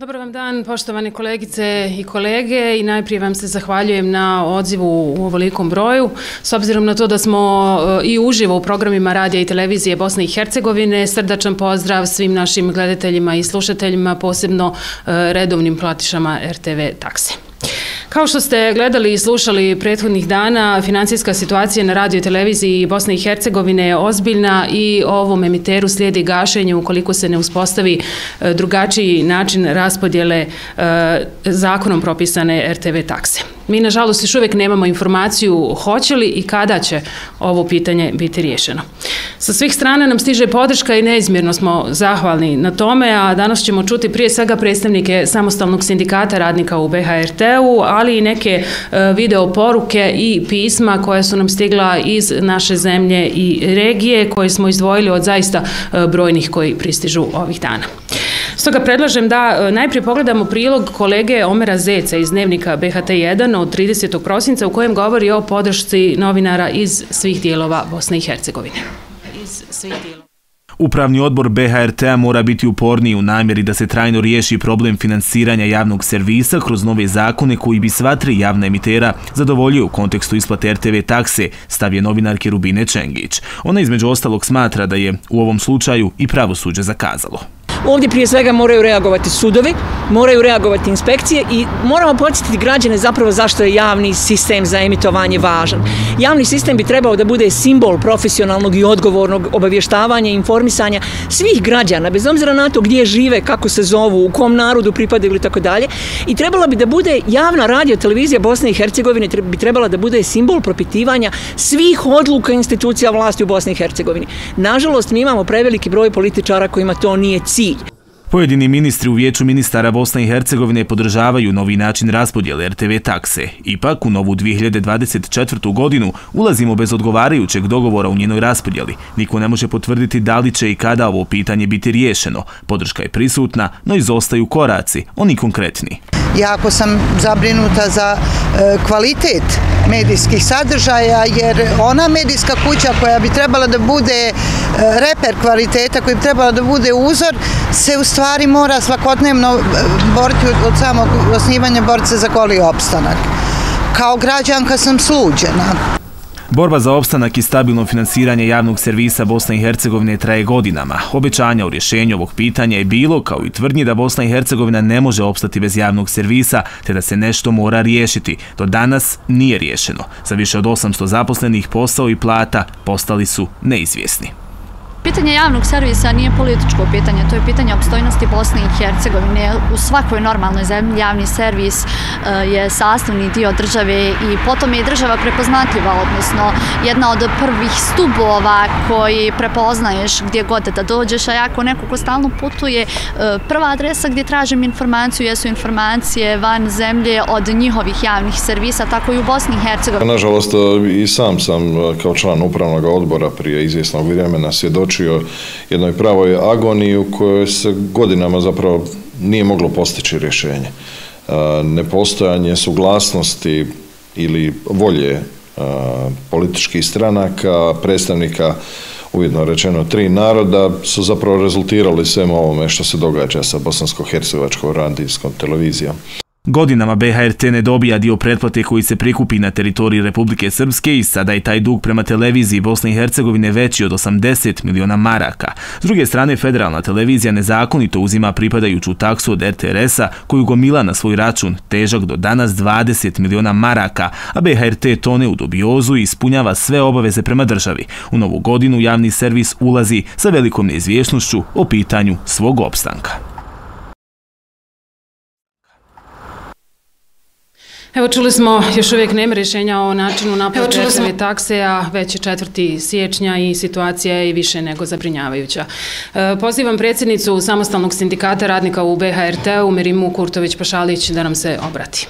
Dobar vam dan, poštovane kolegice i kolege, i najprije vam se zahvaljujem na odzivu u ovolikom broju. S obzirom na to da smo i uživo u programima Radija i Televizije Bosne i Hercegovine, srdačan pozdrav svim našim gledateljima i slušateljima, posebno redovnim platišama RTV Takse. Kao što ste gledali i slušali prethodnih dana, financijska situacija na Radioteleviziji Bosne i Hercegovine je ozbiljna i ovom emiteru slijedi gašenje ukoliko se ne uspostavi drugačiji način raspodjele zakonom propisane RTV takse. Mi, nažalost, još uvijek nemamo informaciju hoće li i kada će ovo pitanje biti riješeno. Sa svih strana nam stiže podrška i neizmjerno smo zahvalni na tome, a danas ćemo čuti prije svega predstavnike Samostalnog sindikata radnika u BHRT-u, ali i neke video poruke i pisma koja su nam stigla iz naše zemlje i regije, koje smo izdvojili od zaista brojnih koji pristižu ovih dana. Stoga predlažem da najprije pogledamo prilog kolege Omera Zeca iz dnevnika BHT1 od 30. prosinca u kojem govori o podršci novinara iz svih dijelova Bosne i Hercegovine. Upravni odbor BHRT-a mora biti uporniji u namjeri da se trajno riješi problem finansiranja javnog servisa kroz nove zakone koji bi sva tri javna emitera zadovoljio u kontekstu isplate RTV takse, stav je novinarke Rubine Čengić. Ona između ostalog smatra da je u ovom slučaju i pravosuđe zakazalo. Ovdje prije svega moraju reagovati sudovi, moraju reagovati inspekcije i moramo podsjetiti građane zapravo zašto je javni sistem za emitovanje važan. Javni sistem bi trebao da bude simbol profesionalnog i odgovornog obavještavanja i informisanja svih građana, bez obzira na to gdje žive, kako se zovu, u kom narodu pripadaju ili tako dalje. I trebala bi da bude javna radiotelevizija Bosne i Hercegovine, bi trebala da bude simbol propitivanja svih odluka institucija vlasti u Bosni i Hercegovini. Nažalost, mi imamo preveliki broj političara kojima to nije cilj. Pojedini ministri u Vijeću ministara Bosne i Hercegovine podržavaju novi način raspodjele RTV takse. Ipak, u novu 2024. godinu ulazimo bez odgovarajućeg dogovora u njenoj raspodjeli. Niko ne može potvrditi da li će i kada ovo pitanje biti riješeno. Podrška je prisutna, no izostaju koraci, oni konkretni. Jako sam zabrinuta za kvalitet medijskih sadržaja, jer ona medijska kuća koja bi trebala da bude reper kvaliteta, koja bi trebala da bude uzor, se u stvari mora svakodnevno boriti od samog osnivanja borce za goli opstanak. Kao građanka sam sluđena. Borba za opstanak i stabilno finansiranje javnog servisa Bosne i Hercegovine traje godinama. Obećanja o rješenju ovog pitanja je bilo, kao i tvrdnje da Bosna i Hercegovina ne može opstati bez javnog servisa, te da se nešto mora riješiti. Do danas nije riješeno. Sa više od 800 zaposlenih posao i plata postali su neizvjesni. Pitanje javnog servisa nije političko pitanje, to je pitanje opstojnosti Bosne i Hercegovine. U svakoj normalnoj zemlji javni servis je sastavni dio države i potom je država prepoznatljiva, odnosno jedna od prvih stubova koji prepoznaješ gdje god da dođeš, a jako neko ko stalno putuje, prva adresa gdje tražim informaciju jesu informacije van zemlje od njihovih javnih servisa, tako i u Bosni i Hercegovini. Nažalost, i sam kao član upravnog odbora prije izvjesnog vremena svjedočio jednoj pravoj agoniji u kojoj se godinama zapravo nije moglo postići rješenje. Nepostojanje suglasnosti ili volje političkih stranaka, predstavnika ujedno rečeno tri naroda, su zapravo rezultirali svemu ovome što se događa sa bosansko-hercegovačkom radijskom televizijom. Godinama BHRT ne dobija dio pretplate koji se prikupi na teritoriji Republike Srpske i sada je taj dug prema televiziji Bosne i Hercegovine veći od 80 miliona maraka. S druge strane, federalna televizija nezakonito uzima pripadajuću taksu od RTRS-a koju gomila na svoj račun, težak do danas 20 miliona maraka, a BHRT tone u dubiozu i ispunjava sve obaveze prema državi. U novu godinu javni servis ulazi sa velikom neizvjesnošću o pitanju svog opstanka. Evo, čuli smo, još uvijek nema rješenja o načinu naplate RTV takse, a već je 4. siječnja i situacija je više nego zabrinjavajuća. Pozivam predsjednicu Samostalnog sindikata radnika u BHRT-u, Merimu Kurtović Pašalić, da nam se obrati.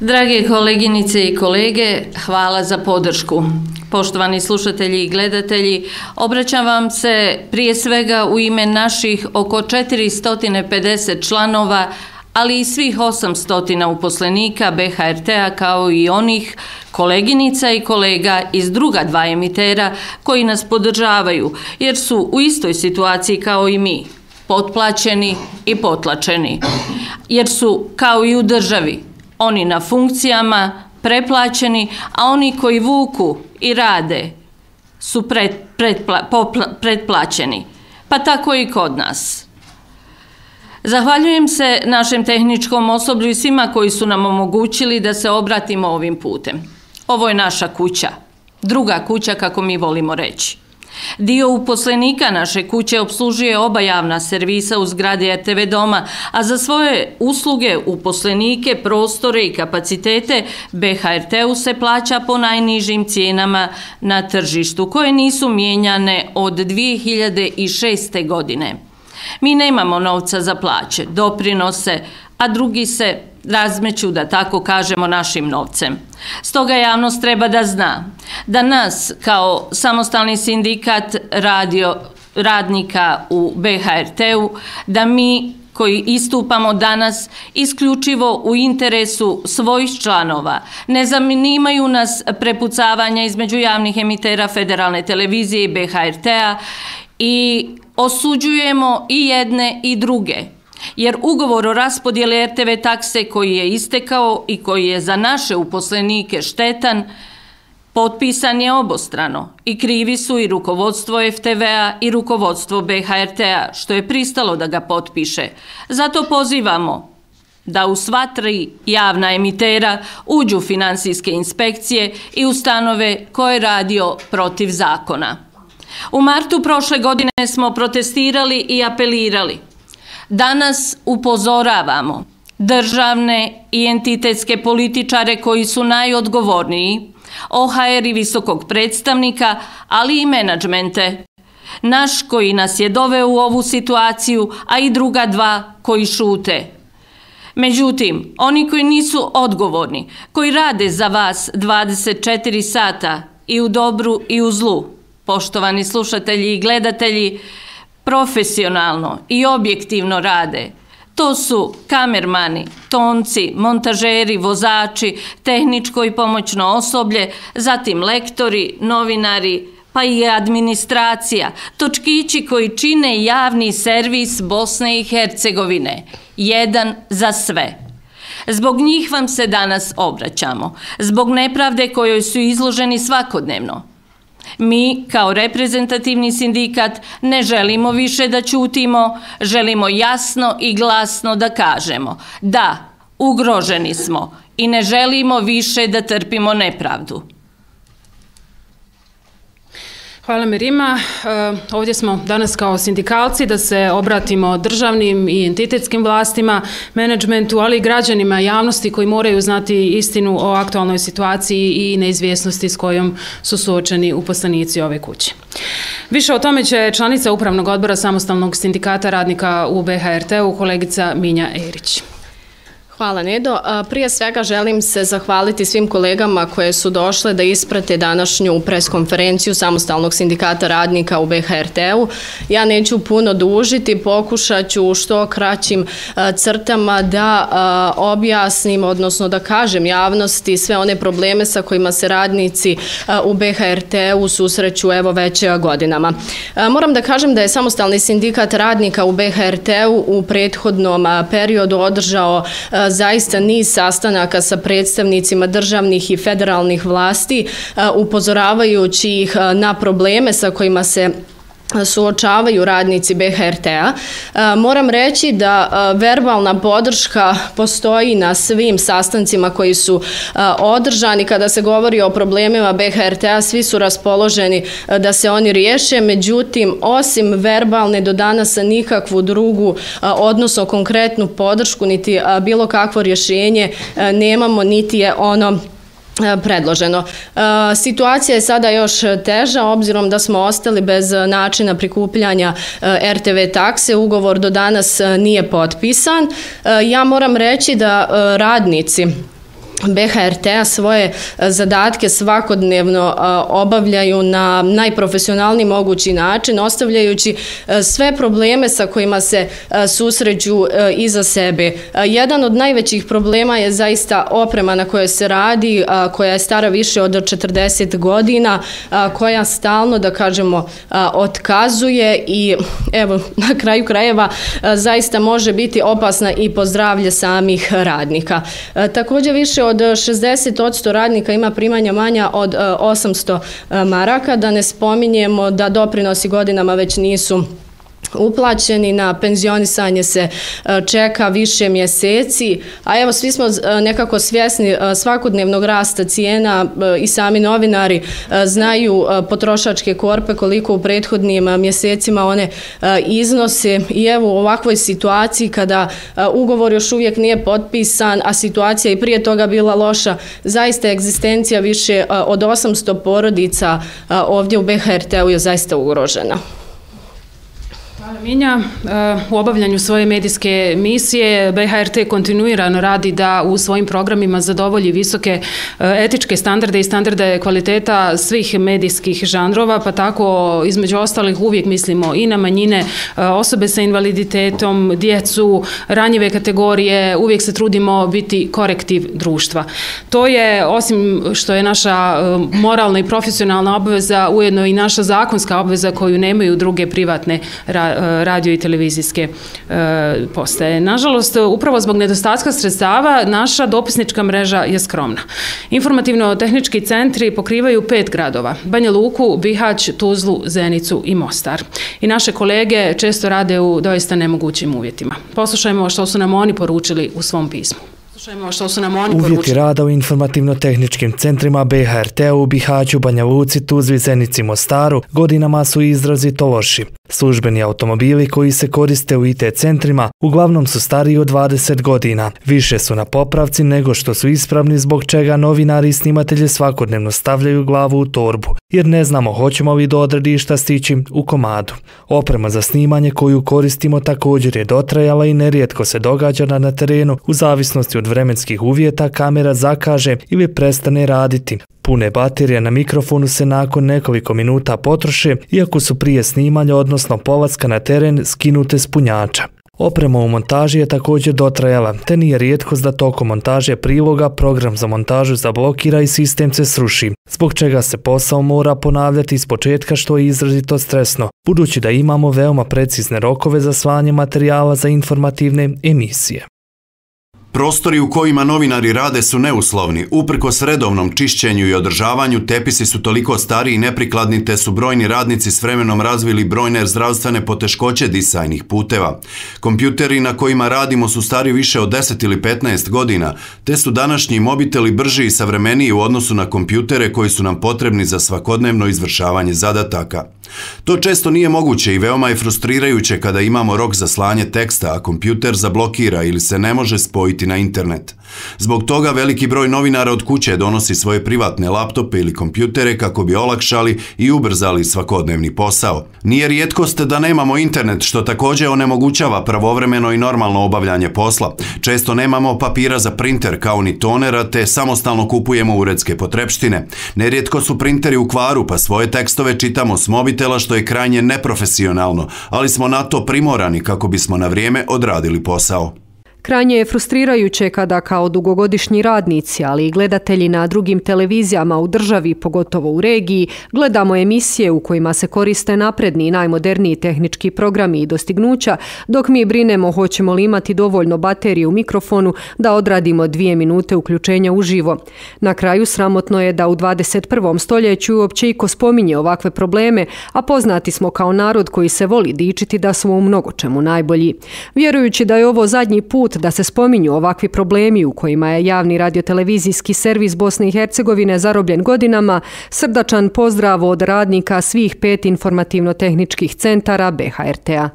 Drage koleginice i kolege, hvala za podršku. Poštovani slušatelji i gledatelji, obraćam vam se prije svega u ime naših oko 450 članova, ali i svih 800 uposlenika BHRT-a, kao i onih koleginica i kolega iz druga dva emitera koji nas podržavaju, jer su u istoj situaciji kao i mi. potplaćeni i potlačeni, jer su, kao i u državi, oni na funkcijama preplaćeni, a oni koji vuku i rade su pretplaćeni, pa tako i kod nas. Zahvaljujem se našem tehničkom osoblju i svima koji su nam omogućili da se obratimo ovim putem. Ovo je naša kuća, druga kuća kako mi volimo reći. Dio uposlenika naše kuće obslužuje oba javna servisa u zgradi RTV doma, a za svoje usluge, uposlenike, prostore i kapacitete BHRT-u se plaća po najnižim cijenama na tržištu, koje nisu mijenjane od 2006. godine. Mi nemamo novca za plaće, doprinose, a drugi se razmeću, da tako kažemo, našim novcem. Stoga javnost treba da zna da nas kao samostalni sindikat radnika u BHRT-u, da mi koji istupamo danas isključivo u interesu svojih članova. Ne zanimaju nas prepucavanja između javnih emitera Federalne televizije i BHRT-a i osuđujemo i jedne i druge, jer ugovor o raspodjeli RTV takse koji je istekao i koji je za naše uposlenike štetan, potpisan je obostrano i krivi su i rukovodstvo FTV-a i rukovodstvo BHRT-a, što je pristalo da ga potpiše. Zato pozivamo da u sva tri javna emitera uđu finansijske inspekcije i ustanove ko je radio protiv zakona. U martu prošle godine smo protestirali i apelirali. Danas upozoravamo državne i entitetske političare koji su najodgovorniji, OHR i visokog predstavnika, ali i menadžmente. Naš koji nas je doveo u ovu situaciju, a i druga dva koji šute. Međutim, oni koji nisu odgovorni, koji rade za vas 24 sata i u dobru i u zlu, poštovani slušatelji i gledatelji, profesionalno i objektivno rade. To su kamermani, tonci, montažeri, vozači, tehničko i pomoćno osoblje, zatim lektori, novinari, pa i administracija, točkići koji čine javni servis Bosne i Hercegovine, jedan za sve. Zbog njih vam se danas obraćamo, zbog nepravde kojoj su izloženi svakodnevno. Mi, kao reprezentativni sindikat, ne želimo više da ćutimo, želimo jasno i glasno da kažemo da ugroženi smo i ne želimo više da trpimo nepravdu. Hvala Merima. Ovdje smo danas kao sindikalci da se obratimo državnim i entitetskim vlastima, menadžmentu, ali i građanima javnosti koji moraju znati istinu o aktualnoj situaciji i neizvjesnosti s kojom su suočeni uposlenici ove kuće. Više o tome će članica Upravnog odbora Samostalnog sindikata radnika u BHRT-u kolegica Minja Erić. Hvala Nedo. Prije svega želim se zahvaliti svim kolegama koje su došle da isprate današnju preskonferenciju Samostalnog sindikata radnika u BHRT-u. Ja neću puno dužiti, pokušat ću u što kraćim crtama da objasnim, odnosno da kažem javnosti sve one probleme sa kojima se radnici u BHRT-u susreću evo već godinama. Moram da kažem da je Samostalni sindikat radnika u BHRT-u u prethodnom periodu održao zaista niz sastanaka sa predstavnicima državnih i federalnih vlasti, upozoravajući ih na probleme sa kojima se suočavaju radnici BHRT-a. Moram reći da verbalna podrška postoji na svim sastancima koji su održani. Kada se govori o problemima BHRT-a, svi su raspoloženi da se oni riješe, međutim, osim verbalne do danas nikakvu drugu, odnosno konkretnu podršku, niti bilo kakvo rješenje nemamo, niti je ono predloženo. Situacija je sada još teža, obzirom da smo ostali bez načina prikupljanja RTV takse, ugovor do danas nije potpisan. Ja moram reći da radnici BHRT-a svoje zadatke svakodnevno obavljaju na najprofesionalniji mogući način, ostavljajući sve probleme sa kojima se susreću iza sebe. Jedan od najvećih problema je zaista oprema na kojoj se radi, koja je stara više od 40 godina, koja stalno, da kažemo, otkazuje i evo, na kraju krajeva zaista može biti opasna i po zdravlje samih radnika. Također više od 60% radnika ima primanja manja od 800 maraka, da ne spominjemo da doprinosi godinama već nisu uplaćeni, na penzionisanje se čeka više mjeseci, a evo svi smo nekako svjesni svakodnevnog rasta cijena i sami novinari znaju potrošačke korpe koliko u prethodnim mjesecima one iznose i evo u ovakvoj situaciji kada ugovor još uvijek nije potpisan, a situacija i prije toga bila loša, zaista egzistencija više od 800 porodica ovdje u BHRT-u je zaista ugrožena. Minja, u obavljanju svoje medijske emisije BHRT kontinuirano radi da u svojim programima zadovolji visoke etičke standarde i standarde kvaliteta svih medijskih žanrova, pa tako između ostalih uvijek mislimo i na manjine, osobe sa invaliditetom, djecu, ranjive kategorije, uvijek se trudimo biti korektiv društva. To je, osim što je naša moralna i profesionalna obveza, ujedno i naša zakonska obveza koju nemaju druge privatne radio i televizijske postaje. Nažalost, upravo zbog nedostatka sredstava, naša dopisnička mreža je skromna. Informativno-tehnički centri pokrivaju 5 gradova, Banja Luku, Bihać, Tuzlu, Zenicu i Mostar. I naše kolege često rade u doista nemogućim uvjetima. Poslušajmo što su nam oni poručili u svom pismu. Uvjeti rada u informativno-tehničkim centrima BHRT-u, Bihaću, Banja Luci, Tuzli, Zenici, Mostaru godinama su izrazito loši. Službeni automobili koji se koriste u IT centrima uglavnom su stariji od 20 godina. Više su na popravci nego što su ispravni, zbog čega novinari i snimatelje svakodnevno stavljaju glavu u torbu, jer ne znamo hoćemo li do odredišta stići u komadu. Oprema za snimanje koju koristimo također je dotrajala i nerijetko se događa da na terenu, u zavisnosti od vremenskih uvjeta, kamera zakaže ili prestane raditi. Pune baterije na mikrofonu se nakon nekoliko minuta potroše, iako su prije snimanja, odnosno polaska na teren, skinute s punjača. Oprema u montaži je također dotrajala, te nije rijetkost da tokom montaže priloga program za montažu zablokira i sistem se sruši, zbog čega se posao mora ponavljati iz početka, što je izrazito stresno, budući da imamo veoma precizne rokove za slanje materijala za informativne emisije. Prostori u kojima novinari rade su neuslovni, uprkos redovnom čišćenju i održavanju, tepisi su toliko stari i neprikladni, te su brojni radnici s vremenom razvili brojne zdravstvene poteškoće disajnih puteva. Kompjuteri na kojima radimo su stari više od 10 ili 15 godina, te su današnji mobiteli brži i savremeniji u odnosu na kompjutere koji su nam potrebni za svakodnevno izvršavanje zadataka. To često nije moguće i veoma je frustrirajuće kada imamo rok za slanje teksta, a kompjuter zablokira ili se ne može spojiti na internet. Zbog toga veliki broj novinara od kuće donosi svoje privatne laptope ili kompjutere kako bi olakšali i ubrzali svakodnevni posao. Nije rijetkost da nemamo internet, što također onemogućava pravovremeno i normalno obavljanje posla. Često nemamo papira za printer kao ni tonera, te samostalno kupujemo uredske potrepštine. Nerijetko su printeri u kvaru, pa svoje tekstove čitamo s mobitela, što je krajnje neprofesionalno, ali smo na to primorani kako bismo na vrijeme odradili posao. Krajnje je frustrirajuće kada kao dugogodišnji radnici, ali i gledatelji na drugim televizijama u državi, pogotovo u regiji, gledamo emisije u kojima se koriste napredni i najmoderniji tehnički programi i dostignuća, dok mi brinemo hoćemo li imati dovoljno baterije u mikrofonu da odradimo 2 minute uključenja uživo. Na kraju, sramotno je da u 21. stoljeću uopće iko spominje ovakve probleme, a poznati smo kao narod koji se voli dičiti da smo u mnogo čemu najbolji. Vjerujući da je ovo zadnji put da se spominju ovakvi problemi u kojima je javni radiotelevizijski servis Bosne i Hercegovine zarobljen godinama, srdačan pozdrav od radnika svih 5 informativno-tehničkih centara BHRT-a.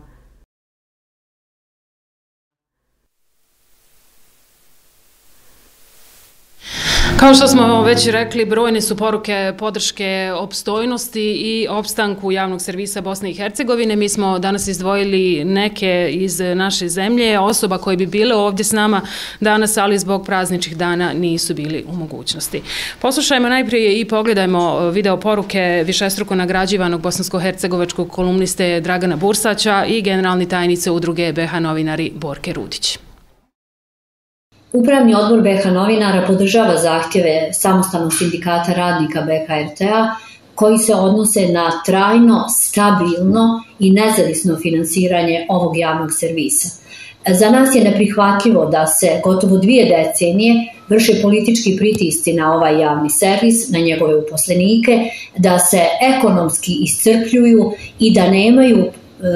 Kao što smo već rekli, brojne su poruke podrške opstojnosti i opstanku javnog servisa Bosne i Hercegovine. Mi smo danas izdvojili neke iz naše zemlje, osoba koje bi bile ovdje s nama danas, ali zbog prazničnih dana nisu bili u mogućnosti. Poslušajmo najprije i pogledajmo video poruke višestruko nagrađivanog bosansko-hercegovačkog kolumniste Dragana Bursaća i generalni tajnice udruge BH novinari Borke Rudić. Upravni odbor BH novinara podržava zahtjeve Samostalnog sindikata radnika BHRT-a koji se odnose na trajno, stabilno i nezavisno finansiranje ovog javnog servisa. Za nas je neprihvatljivo da se gotovo 2 decenije vrše politički pritisci na ovaj javni servis, na njegove uposlenike, da se ekonomski iscrpljuju i da nemaju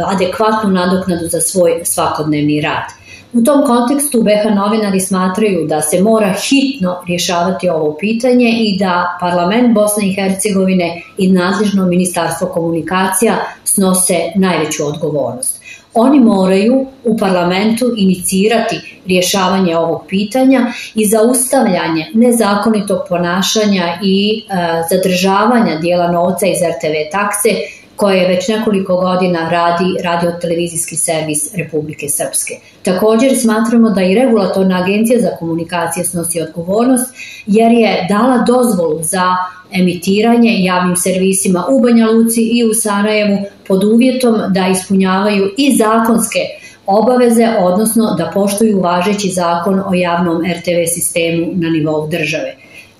adekvatnu nadoknadu za svoj svakodnevni rad. U tom kontekstu BH novinari smatraju da se mora hitno rješavati ovo pitanje i da Parlament Bosne i Hercegovine i nadležno Ministarstvo komunikacija snose najveću odgovornost. Oni moraju u parlamentu inicirati rješavanje ovog pitanja i zaustavljanje nezakonitog ponašanja i zadržavanja dijela novca iz RTV takse koje već nekoliko godina radi radiotelevizijski servis Republike Srpske. Također smatramo da i Regulatorna agencija za komunikacije snosi odgovornost jer je dala dozvolu za emitiranje javnim servisima u Banja Luci i u Sarajevu pod uvjetom da ispunjavaju i zakonske obaveze, odnosno da poštuju važeći zakon o javnom RTV sistemu na nivou države.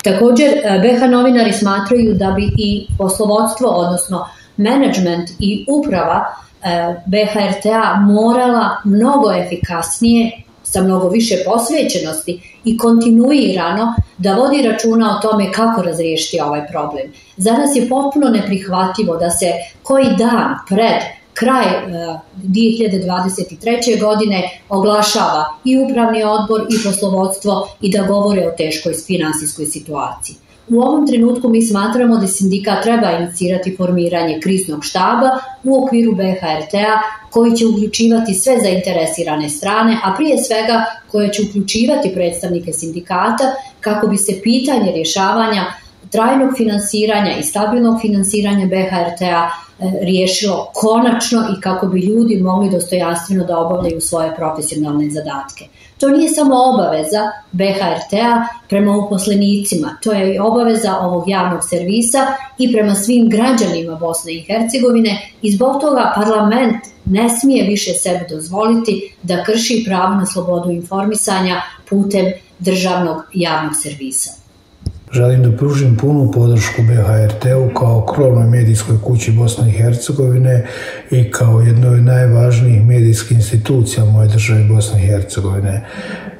Također BH novinari smatraju da bi i poslovodstvo, odnosno menadžment i uprava BHRT-a morala mnogo efikasnije, sa mnogo više posvećenosti i kontinuirano da vodi računa o tome kako razriješiti ovaj problem. Za nas je potpuno neprihvatljivo da se koji dan pred kraj 2023. godine oglašava i upravni odbor i poslovodstvo i da govore o teškoj finansijskoj situaciji. U ovom trenutku mi smatramo da sindikat treba inicirati formiranje kriznog štaba u okviru BHRT-a koji će uključivati sve zainteresirane strane, a prije svega koje će uključivati predstavnike sindikata kako bi se pitanje rješavanja trajnog finansiranja i stabilnog finansiranja BHRT-a riješilo konačno i kako bi ljudi mogli dostojanstveno da obavljaju svoje profesionalne zadatke. To nije samo obaveza BHRT-a prema uposlenicima, to je i obaveza ovog javnog servisa i prema svim građanima Bosne i Hercegovine i zbog toga parlament ne smije više sebi dozvoliti da krši pravo na slobodu informisanja putem državnog javnog servisa. Želim da pružim punu podršku BHRT-u kao krovnoj medijskoj kući Bosne i Hercegovine i kao jednoj od najvažnijih medijskih institucija moje države Bosne i Hercegovine.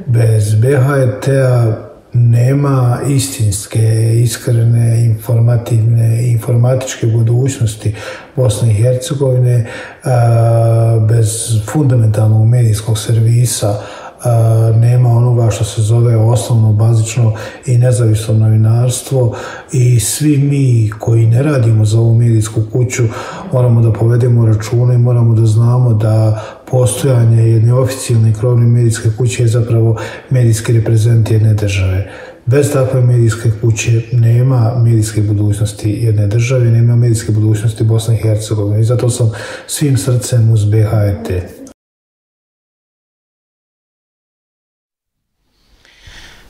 Bez BHRT-a nema istinske, iskrene, informativne i informatičke budućnosti Bosne i Hercegovine, bez fundamentalnog medijskog servisa nema onoga što se zove osnovno, bazično i nezavisno novinarstvo i svi mi koji ne radimo za ovu medijsku kuću moramo da povedemo račune i moramo da znamo da postojanje jedne oficijalne krovne medijske kuće je zapravo medijski reprezent jedne države. Bez takve medijske kuće nema medijske budućnosti jedne države, nema medijske budućnosti Bosne i Hercegovine i zato sam svim srcem uz BHRT.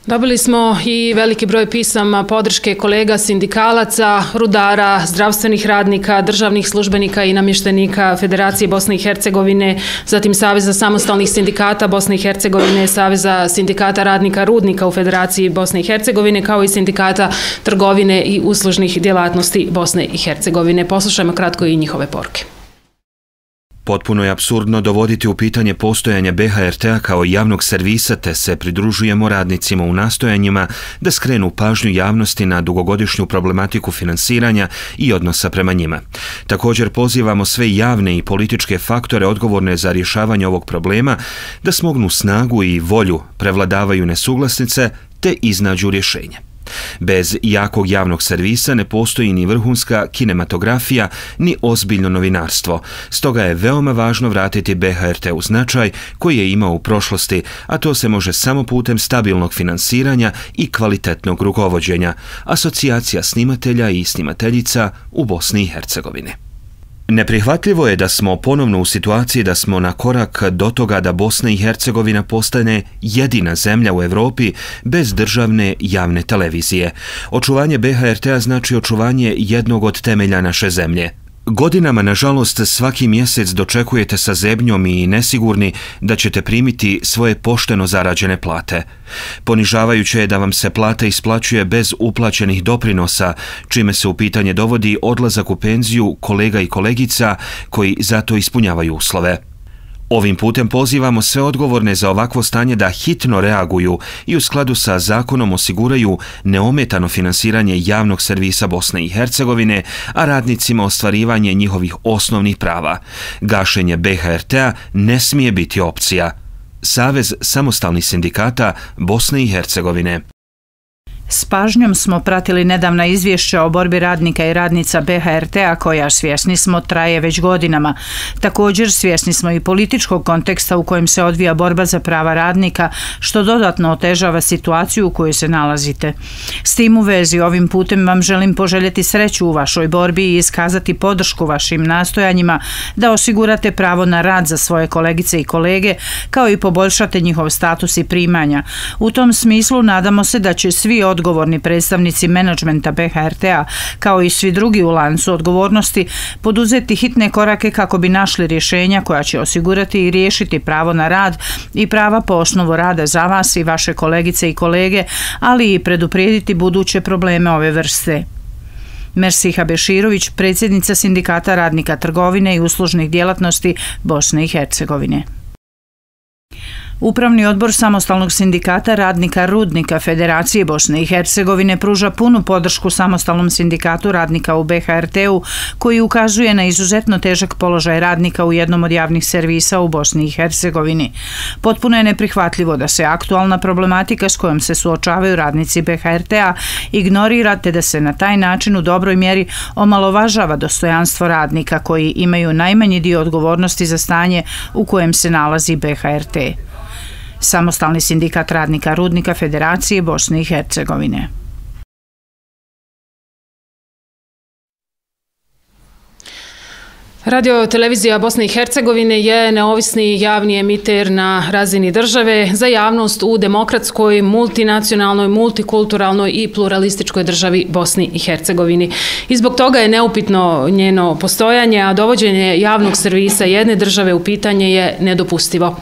Dobili smo i veliki broj pisama podrške kolega sindikalaca, rudara, zdravstvenih radnika, državnih službenika i namještenika Federacije Bosne i Hercegovine, zatim Saveza samostalnih sindikata Bosne i Hercegovine, Saveza sindikata radnika rudnika u Federaciji Bosne i Hercegovine, kao i sindikata trgovine i uslužnih djelatnosti Bosne i Hercegovine. Poslušajmo kratko i njihove poruke. Potpuno je apsurdno dovoditi u pitanje postojanja BHRT-a kao javnog servisa te se pridružujemo radnicima u nastojanjima da skrenu pažnju javnosti na dugogodišnju problematiku finansiranja i odnosa prema njima. Također pozivamo sve javne i političke faktore odgovorne za rješavanje ovog problema da smognu snagu i volju, prevladavaju nesuglasice te iznađu rješenje. Bez jakog javnog servisa ne postoji ni vrhunska kinematografija, ni ozbiljno novinarstvo. Stoga je veoma važno vratiti BHRT u značaj koji je imao u prošlosti, a to se može samo putem stabilnog finansiranja i kvalitetnog rukovođenja. Asocijacija snimatelja i snimateljica u Bosni i Hercegovini. Neprihvatljivo je da smo ponovno u situaciji da smo na korak do toga da Bosna i Hercegovina postane jedina zemlja u Evropi bez državne javne televizije. Očuvanje BHRT-a znači očuvanje jednog od temelja naše zemlje. Godinama, nažalost, svaki mjesec dočekujete sa zebnjom i nesigurni da ćete primiti svoje pošteno zarađene plate. Ponižavajuće je da vam se plata isplaćuje bez uplaćenih doprinosa, čime se u pitanje dovodi odlazak u penziju kolega i kolegica koji zato ispunjavaju uslove. Ovim putem pozivamo sve odgovorne za ovakvo stanje da hitno reaguju i u skladu sa zakonom osiguraju neometano finansiranje javnog servisa Bosne i Hercegovine, a radnicima ostvarivanje njihovih osnovnih prava. Gašenje BHRT-a ne smije biti opcija. Savez samostalnih sindikata Bosne i Hercegovine. S pažnjom smo pratili nedavna izvješća o borbi radnika i radnica BHRT-a koja, svjesni smo, traje već godinama. Također svjesni smo i političkog konteksta u kojem se odvija borba za prava radnika, što dodatno otežava situaciju u kojoj se nalazite. S tim u vezi ovim putem vam želim poželjeti sreću u vašoj borbi i iskazati podršku vašim nastojanjima da osigurate pravo na rad za svoje kolegice i kolege, kao i poboljšate njihov status i primanja. U tom smislu nadamo se da će svi odgovorni predstavnici menadžmenta BHRT-a, kao i svi drugi u lancu odgovornosti, poduzeti hitne korake kako bi našli rješenja koja će osigurati i riješiti pravo na rad i prava po osnovu rada za vas i vaše kolegice i kolege, ali i preduprijediti buduće probleme ove vrste. Mersiha Beširović, predsjednica Sindikata radnika trgovine i uslužnih djelatnosti Bosne i Hercegovine. Upravni odbor Samostalnog sindikata radnika rudnika Federacije Bosne i Hercegovine pruža punu podršku Samostalnom sindikatu radnika u BHRT-u, koji ukazuje na izuzetno težak položaj radnika u jednom od javnih servisa u Bosni i Hercegovini. Potpuno je neprihvatljivo da se aktualna problematika s kojom se suočavaju radnici BHRT-a ignorira, te da se na taj način u dobroj mjeri omalovažava dostojanstvo radnika koji imaju najmanji dio odgovornosti za stanje u kojem se nalazi BHRT. Samostalni sindikat radnika rudnika Federacije Bosne i Hercegovine. Radiotelevizija Bosne i Hercegovine je neovisni javni emiter na razini države za javnost u demokratskoj, multinacionalnoj, multikulturalnoj i pluralističkoj državi Bosni i Hercegovini. I zbog toga je neupitno njeno postojanje, a dovođenje javnog servisa jedne države u pitanje je nedopustivo.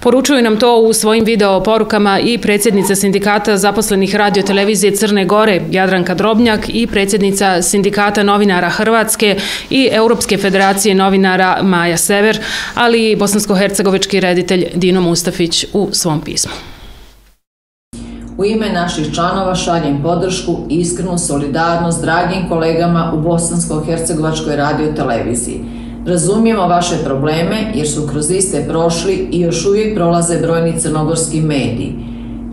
Poručuju nam to u svojim video porukama i predsjednica sindikata zaposlenih Radiotelevizije Crne Gore Jadranka Drobnjak i predsjednica sindikata novinara Hrvatske i Europske federacije novinara Maja Sever, ali i bosansko-hercegovički reditelj Dino Mustafić u svom pismu. U ime naših članova šaljem podršku i iskrenu solidarnost dragim kolegama u bosansko-hercegovačkoj radioteleviziji. Razumijemo vaše probleme jer su kroz iste prošli i još uvijek prolaze brojni crnogorski mediji.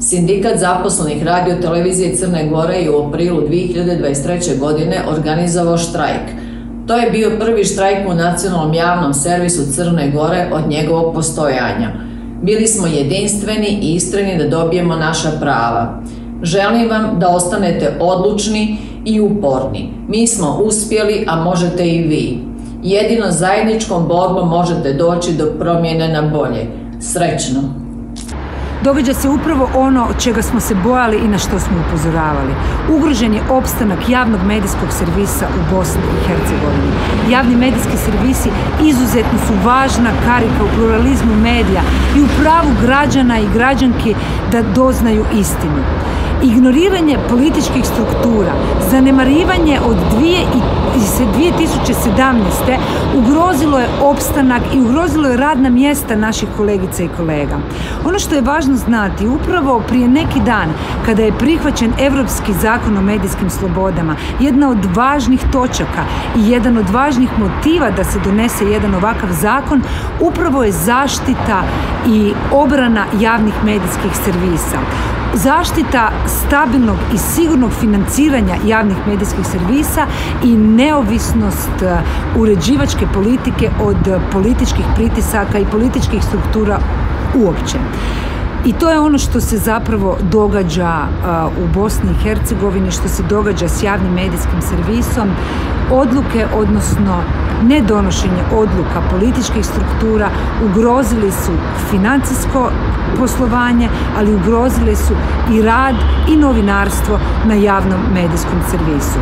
Sindikat zaposlenih radiotelevizije Crne Gore je u aprilu 2023. godine organizovao štrajk. To je bio prvi štrajk u nacionalnom javnom servisu Crne Gore od njegovog postojanja. Bili smo jedinstveni i istrajni da dobijemo naša prava. Želim vam da ostanete odlučni i uporni. Mi smo uspjeli, a možete i vi. Jedino zajedničkom borbom možete doći do promjene na bolje. Srećno! Događa se upravo ono od čega smo se bojali i na što smo upozoravali. Ugrožen je opstanak javnog medijskog servisa u Bosni i Hercegovini. Javni medijski servisi izuzetno su važna karika u pluralizmu medija i u pravu građana i građanki da doznaju istinu. Ignoriranje političkih struktura, zanemarivanje od 2017. ugrozilo je opstanak i ugrozilo je radna mjesta naših kolegica i kolega. Ono što je važno znati, upravo prije neki dan, kada je prihvaćen Evropski zakon o medijskim slobodama, jedna od važnih točaka i jedan od važnih motiva da se donese jedan ovakav zakon, upravo je zaštita i obrana javnih medijskih servisa. zaštita stabilnog i sigurnog financiranja javnih medijskih servisa i neovisnost uređivačke politike od političkih pritisaka i političkih struktura uopće. I to je ono što se zapravo događa u Bosni i Hercegovini, što se događa s javnim medijskim servisom. Odluke, odnosno nedonošenje odluka političkih struktura, ugrozili su financijsko poslovanje, ali ugrozili su i rad i novinarstvo na javnom medijskom servisu.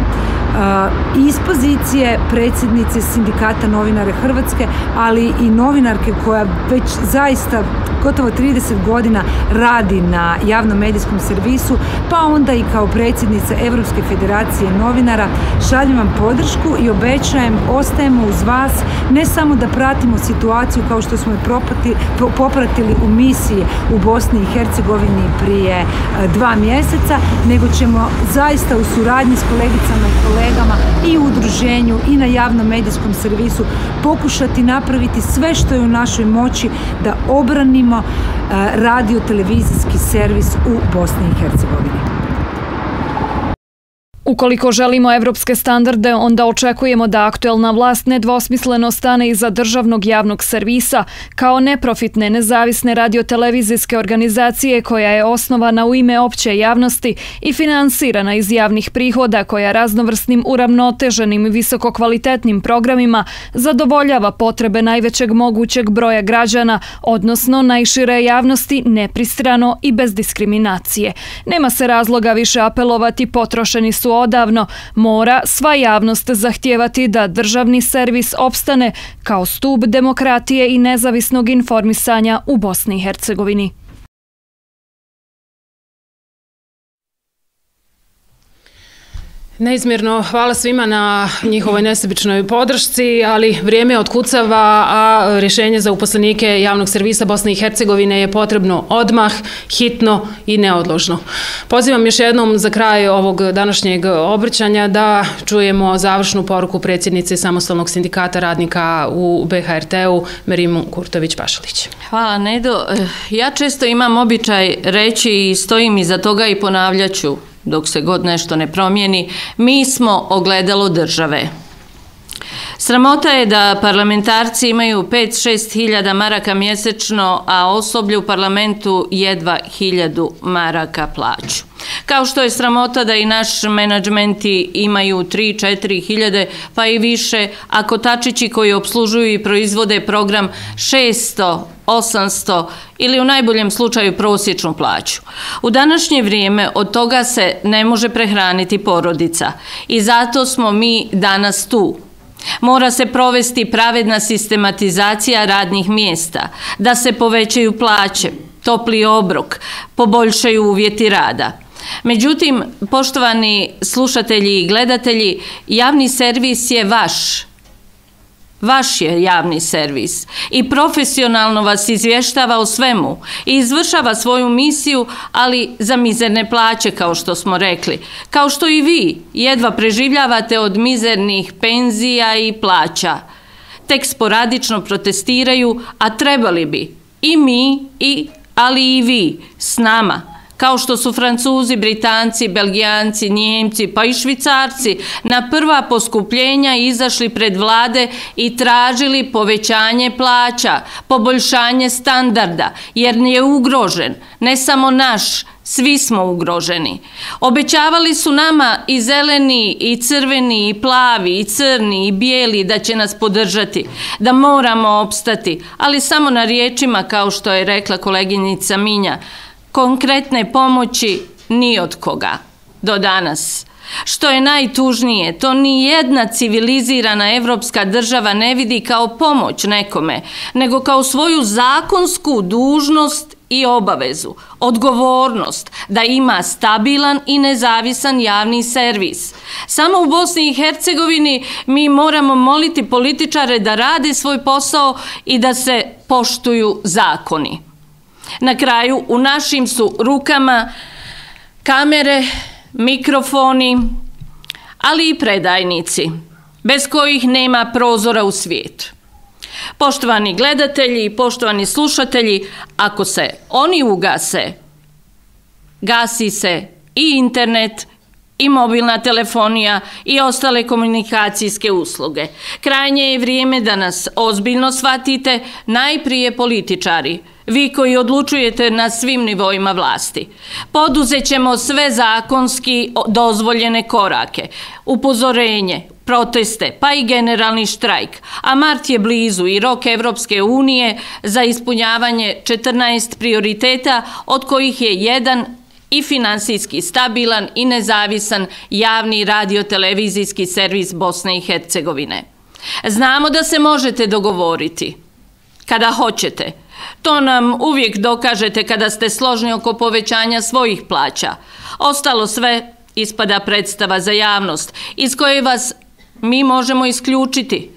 Iz pozicije predsjednice Sindikata novinara Hrvatske, ali i novinarke koja već zaista gotovo 30 godina radi na javnom medijskom servisu, pa onda i kao predsjednica Evropske federacije novinara, šaljem vam podršku i obećajem, ostajemo uz vas, ne samo da pratimo situaciju kao što smo je popratili u misiji u Bosni i Hercegovini prije 2 mjeseca, nego ćemo zaista u suradnji s kolegicama i kolegama i u udruženju i na javnom medijskom servisu pokušati napraviti sve što je u našoj moći da obranimo radiotelevizijski servis u Bosni i Hercegovini. Ukoliko želimo evropske standarde, onda očekujemo da aktuelna vlast nedvosmisleno stane iza državnog javnog servisa kao neprofitne nezavisne radiotelevizijske organizacije koja je osnovana u ime opće javnosti i finansirana iz javnih prihoda koja raznovrsnim uravnoteženim i visokokvalitetnim programima zadovoljava potrebe najvećeg mogućeg broja građana, odnosno najšire javnosti nepristrano i bez diskriminacije. Nema se razloga više apelovati, potrošeni su odavno, mora sva javnost zahtijevati da državni servis opstane kao stup demokratije i nezavisnog informisanja u Bosni i Hercegovini. Neizmjerno hvala svima na njihovoj nesebičnoj podršci, ali vrijeme otkucava, a rješenje za uposlenike javnog servisa Bosne i Hercegovine je potrebno odmah, hitno i neodložno. Pozivam još jednom za kraj ovog današnjeg obraćanja da čujemo završnu poruku predsjednice Samostalnog sindikata radnika u BHRT-u Mersihe Kurtović Pašalić. Hvala, Nedo. Ja često imam običaj reći i stojim iza toga i ponavljaću dok se god nešto ne promijeni, mi smo ogledalo države. Sramota je da parlamentarci imaju 5-6 hiljada maraka mjesečno, a osoblje u parlamentu jedva 1000 maraka plaću. Kao što je sramota da i naši menadžmenti imaju 3-4 hiljade, pa i više, a kotačići koji opslužuju i proizvode program 600, 800 ili u najboljem slučaju prosječnu plaću. U današnje vrijeme od toga se ne može prehraniti porodica i zato smo mi danas tu. Mora se provesti pravedna sistematizacija radnih mjesta, da se povećaju plaće, topli obrok, poboljšaju uvjeti rada. Međutim, poštovani slušatelji i gledatelji, javni servis je vaš. Vaš je javni servis i profesionalno vas izvještava o svemu i izvršava svoju misiju, ali za mizerne plaće, kao što smo rekli. Kao što i vi jedva preživljavate od mizernih penzija i plaća. Tek sporadično protestiraju, a trebali bi i mi, ali i vi s nama. Kao što su Francuzi, Britanci, Belgijanci, Njemci pa i Švicarci na prva poskupljenja izašli pred vlade i tražili povećanje plaća, poboljšanje standarda, jer je ugrožen, ne samo naš, svi smo ugroženi. Obećavali su nama i zeleni, i crveni, i plavi, i crni, i bijeli da će nas podržati, da moramo opstati, ali samo na riječima, kao što je rekla koleginica Minja, konkretne pomoći ni od koga do danas. Što je najtužnije, to ni jedna civilizirana evropska država ne vidi kao pomoć nekome, nego kao svoju zakonsku dužnost i obavezu, odgovornost da ima stabilan i nezavisan javni servis. Samo u Bosni i Hercegovini mi moramo moliti političare da rade svoj posao i da se poštuju zakoni. Na kraju, u našim su rukama kamere, mikrofoni, ali i predajnici, bez kojih nema prozora u svijet. Poštovani gledatelji i poštovani slušatelji, ako se oni ugase, gasi se i internet i mobilna telefonija i ostale komunikacijske usluge. Krajnje je vrijeme da nas ozbiljno shvatite, najprije političari, vi koji odlučujete na svim nivoima vlasti. Poduzećemo sve zakonski dozvoljene korake, upozorenje, proteste, pa i generalni štrajk, a mart je blizu i rok Evropske unije za ispunjavanje 14 prioriteta, od kojih je jedan i finansijski stabilan i nezavisan javni radiotelevizijski servis Bosne i Hercegovine. Znamo da se možete dogovoriti kada hoćete. To nam uvijek dokažete kada ste složni oko povećanja svojih plaća. Ostalo sve ispada predstava za javnost iz koje vas mi možemo isključiti.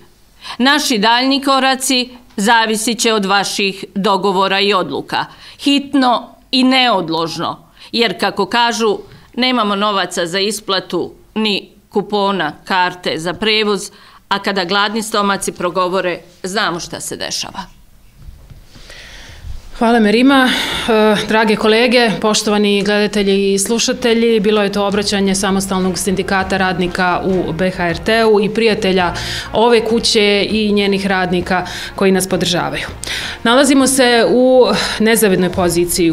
Naši daljnji koraci zavisit će od vaših dogovora i odluka. Hitno i neodložno. Jer, kako kažu, nemamo novaca za isplatu ni kupona, karte za prevoz, a kada gladni stomaci progovore, znamo šta se dešava. Hvala Merima. Drage kolege, poštovani gledatelji i slušatelji, bilo je to obraćanje Samostalnog sindikata radnika u BHRT-u i prijatelja ove kuće i njenih radnika koji nas podržavaju. Nalazimo se u nezavidnoj poziciji.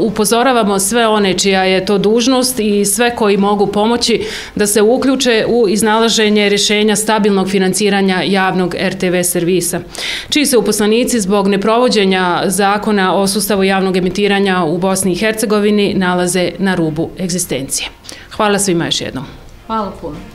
Upozoravamo sve one čija je to dužnost i sve koji mogu pomoći da se uključe u iznalaženje rješenja stabilnog financiranja javnog RTV servisa, čiji se uposlenici zbog neprovođenja zakona o sustavu javnog emitiranja u Bosni i Hercegovini nalaze na rubu egzistencije. Hvala svima još jednom. Hvala puno.